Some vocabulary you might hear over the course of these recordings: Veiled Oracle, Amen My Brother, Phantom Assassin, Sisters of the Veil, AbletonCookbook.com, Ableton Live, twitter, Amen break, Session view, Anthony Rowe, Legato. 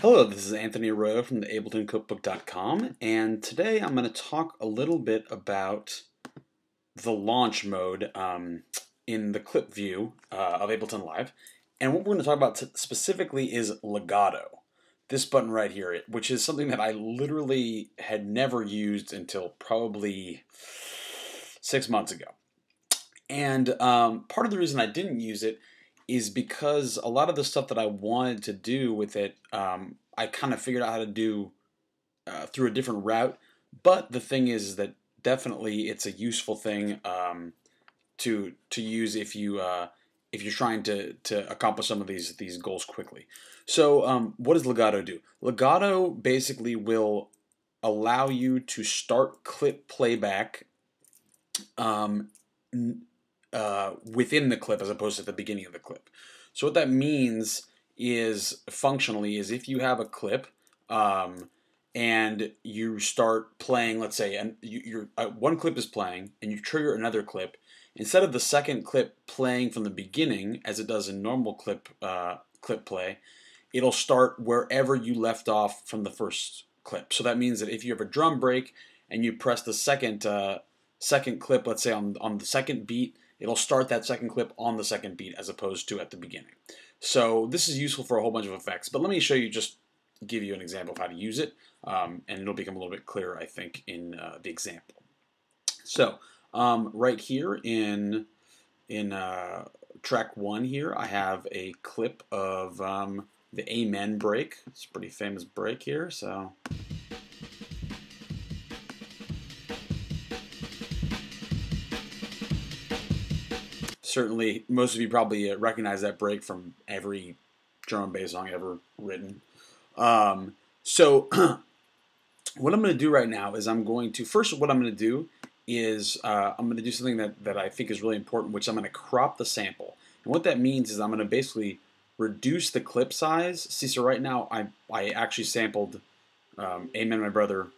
Hello, this is Anthony Rowe from the AbletonCookbook.com, and today I'm going to talk a little bit about the launch mode in the clip view of Ableton Live. And what we're going to talk about specifically is Legato. This button right here, which is something that I literally had never used until probably 6 months ago. And part of the reason I didn't use it is because a lot of the stuff that I wanted to do with it, I kind of figured out how to do through a different route. But the thing is that definitely it's a useful thing to use if you're trying to accomplish some of these goals quickly. So what does Legato do? Legato basically will allow you to start clip playback within the clip as opposed to the beginning of the clip. So what that means is, functionally, is if you have a clip and you start playing, let's say, and one clip is playing and you trigger another clip, instead of the second clip playing from the beginning, as it does in normal clip play, it'll start wherever you left off from the first clip. So that means that if you have a drum break and you press the second clip, let's say on the second beat, it'll start that second clip on the second beat as opposed to at the beginning. So this is useful for a whole bunch of effects, but let me show you, just give you an example of how to use it, and it'll become a little bit clearer, I think, in the example. So right here in track one here, I have a clip of the Amen break. It's a pretty famous break here, so. Certainly, most of you probably recognize that break from every drum and bass song ever written. So what I'm going to do right now is I'm going to do something that I think is really important, which I'm going to crop the sample. And what that means is I'm going to basically reduce the clip size. See, so right now I actually sampled Amen My Brother,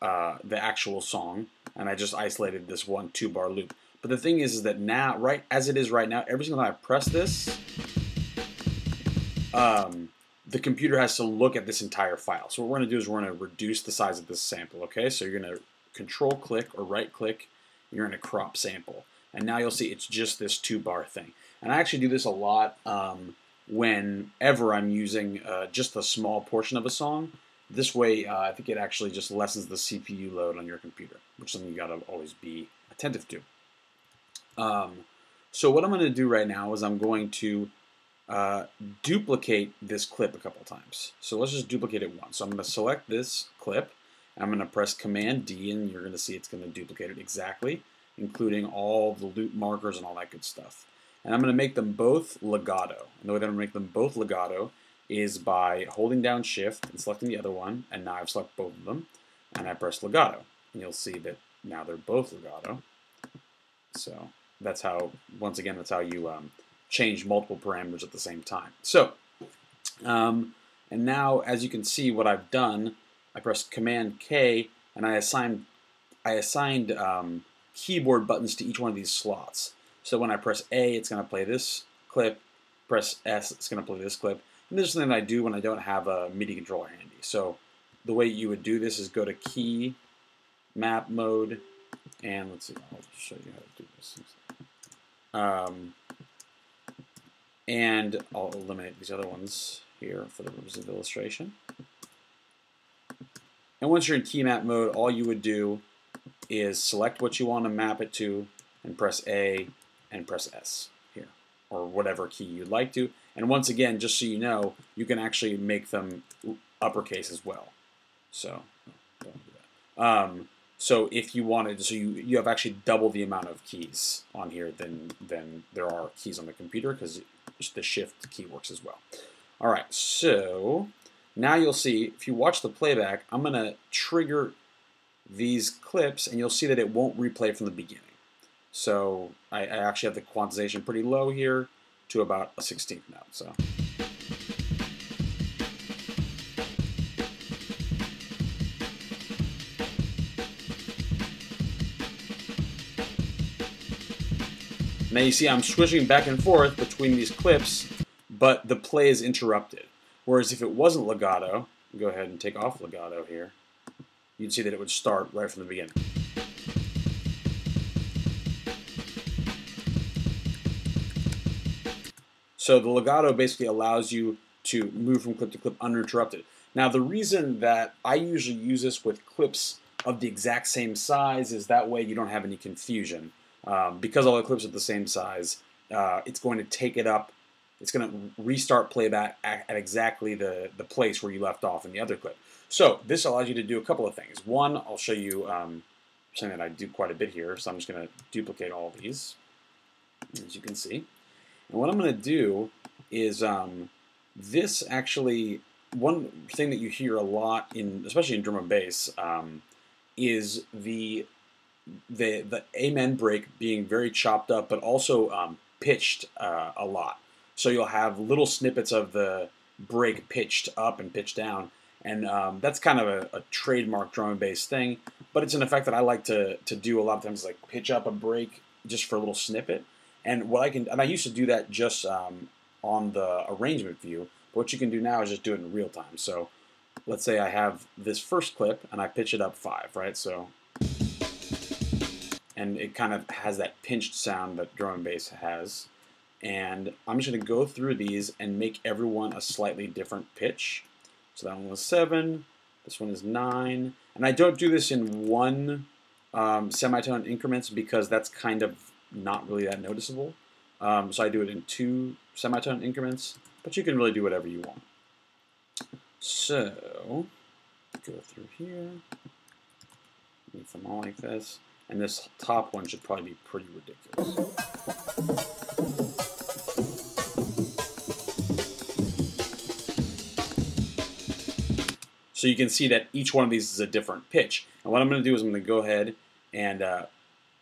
the actual song, and I just isolated this 1 2-bar loop. But the thing is that now, right as it is right now, every single time I press this, the computer has to look at this entire file. So what we're going to do is we're going to reduce the size of this sample, okay? So you're going to control click or right click, you're in a crop sample, and now you'll see it's just this 2-bar thing. And I actually do this a lot whenever I'm using just a small portion of a song. This way, I think it actually just lessens the CPU load on your computer, which is something you gotta always be attentive to. So what I'm going to do right now is I'm going to duplicate this clip a couple times. So let's just duplicate it once. So I'm going to select this clip. I'm going to press Command D, and you're going to see it's going to duplicate it exactly, including all the loop markers and all that good stuff. And I'm going to make them both legato. And the way that I'm going to make them both legato is by holding down Shift and selecting the other one, and now I've selected both of them, and I press legato. And you'll see that now they're both legato. So that's how, once again, that's how you change multiple parameters at the same time. So, and now as you can see what I've done, I pressed Command K, and I assigned keyboard buttons to each one of these slots. So when I press A, it's going to play this clip. Press S, it's going to play this clip. And this is something that I do when I don't have a MIDI controller handy. So the way you would do this is go to Key, Map Mode, and let's see. I'll show you how to do this. And I'll eliminate these other ones here for the purpose of illustration. And once you're in key map mode, all you would do is select what you want to map it to and press A and press S here, or whatever key you'd like to. And once again, just so you know, you can actually make them uppercase as well. So don't do that. So if you wanted, so you have actually double the amount of keys on here than there are keys on the computer, because the shift key works as well. All right, so now you'll see, if you watch the playback, I'm going to trigger these clips, and you'll see that it won't replay from the beginning. So I actually have the quantization pretty low here to about a 16th note. So. Now you see I'm switching back and forth between these clips, but the play is interrupted. Whereas if it wasn't legato, go ahead and take off legato here, you'd see that it would start right from the beginning. So the legato basically allows you to move from clip to clip uninterrupted. Now the reason that I usually use this with clips of the exact same size is that way you don't have any confusion. Because all the clips are the same size, it's going to take it up, it's going to restart playback at exactly the place where you left off in the other clip. So this allows you to do a couple of things. One, I'll show you something that I do quite a bit here, so I'm just going to duplicate all of these, as you can see. And what I'm going to do is this actually, one thing that you hear a lot, especially in drum and bass, is the amen break being very chopped up, but also pitched a lot. So you'll have little snippets of the break pitched up and pitched down, and that's kind of a trademark drum and bass thing, but it's an effect that I like to do a lot of times, like pitch up a break just for a little snippet. And what I can, and I used to do that just on the arrangement view, but what you can do now is just do it in real time. So let's say I have this first clip and I pitch it up 5, right? So, and it kind of has that pinched sound that drum and bass has. And I'm just going to go through these and make everyone a slightly different pitch. So that one was 7, this one is 9. And I don't do this in one semitone increments because that's kind of not really that noticeable. So I do it in 2 semitone increments, but you can really do whatever you want. So, go through here, make them all like this, and this top one should probably be pretty ridiculous. So you can see that each one of these is a different pitch. And what I'm going to do is I'm going to go ahead and,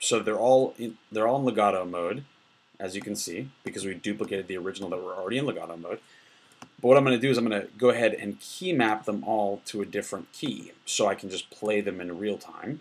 so they're all in legato mode, as you can see, because we duplicated the original that were already in legato mode. But what I'm going to do is I'm going to go ahead and key map them all to a different key so I can just play them in real time.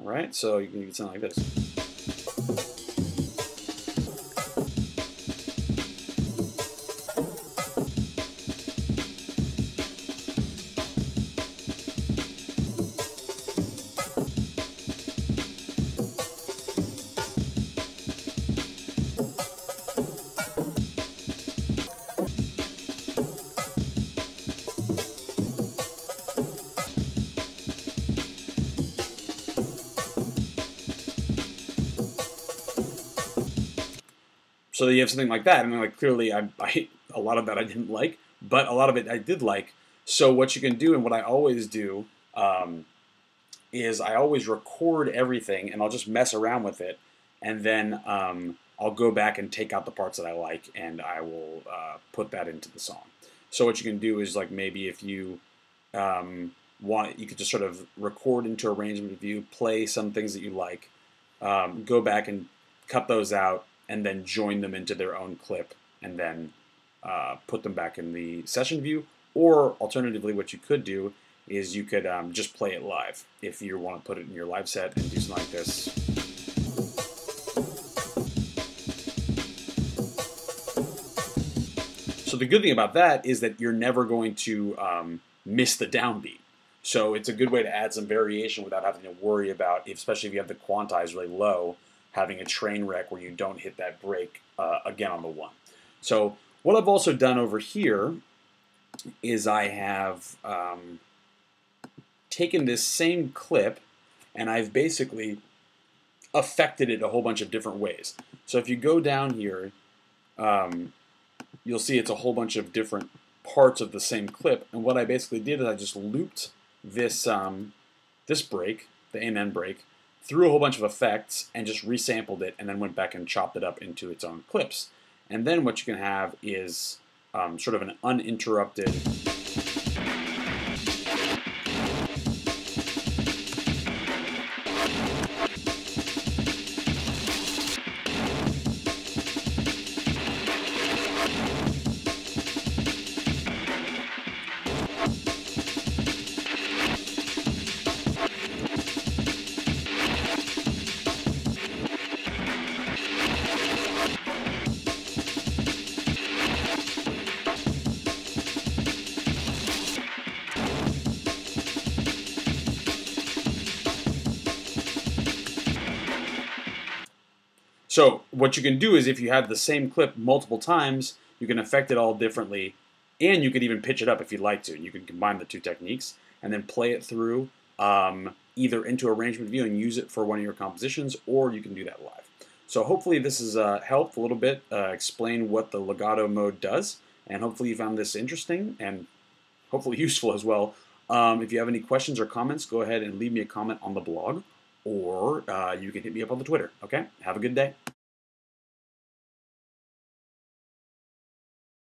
All right, so you can get something like this. So you have something like that, and then like clearly I a lot of that I didn't like, but a lot of it I did like. So what you can do, and what I always do, is I always record everything, and I'll just mess around with it, and then I'll go back and take out the parts that I like, and I will put that into the song. So what you can do is, like, maybe if you want, you could just sort of record into arrangement view, play some things that you like, go back and cut those out, and then join them into their own clip, and then put them back in the session view. Or alternatively, what you could do is you could just play it live if you want to put it in your live set and do something like this. So the good thing about that is that you're never going to miss the downbeat. So it's a good way to add some variation without having to worry about, especially if you have the quantize really low, having a train wreck where you don't hit that break again on the 1. So what I've also done over here is I have taken this same clip and I've basically affected it a whole bunch of different ways. So if you go down here, you'll see it's a whole bunch of different parts of the same clip. And what I basically did is I just looped this, this break, the amen break, through a whole bunch of effects and just resampled it, and then went back and chopped it up into its own clips. And then what you can have is sort of an uninterrupted. So what you can do is if you have the same clip multiple times, you can affect it all differently, and you could even pitch it up if you'd like to. And you can combine the two techniques and then play it through either into arrangement view and use it for one of your compositions, or you can do that live. So hopefully this has helped a little bit explain what the legato mode does, and hopefully you found this interesting and hopefully useful as well. If you have any questions or comments, go ahead and leave me a comment on the blog, or you can hit me up on the Twitter. Okay? Have a good day.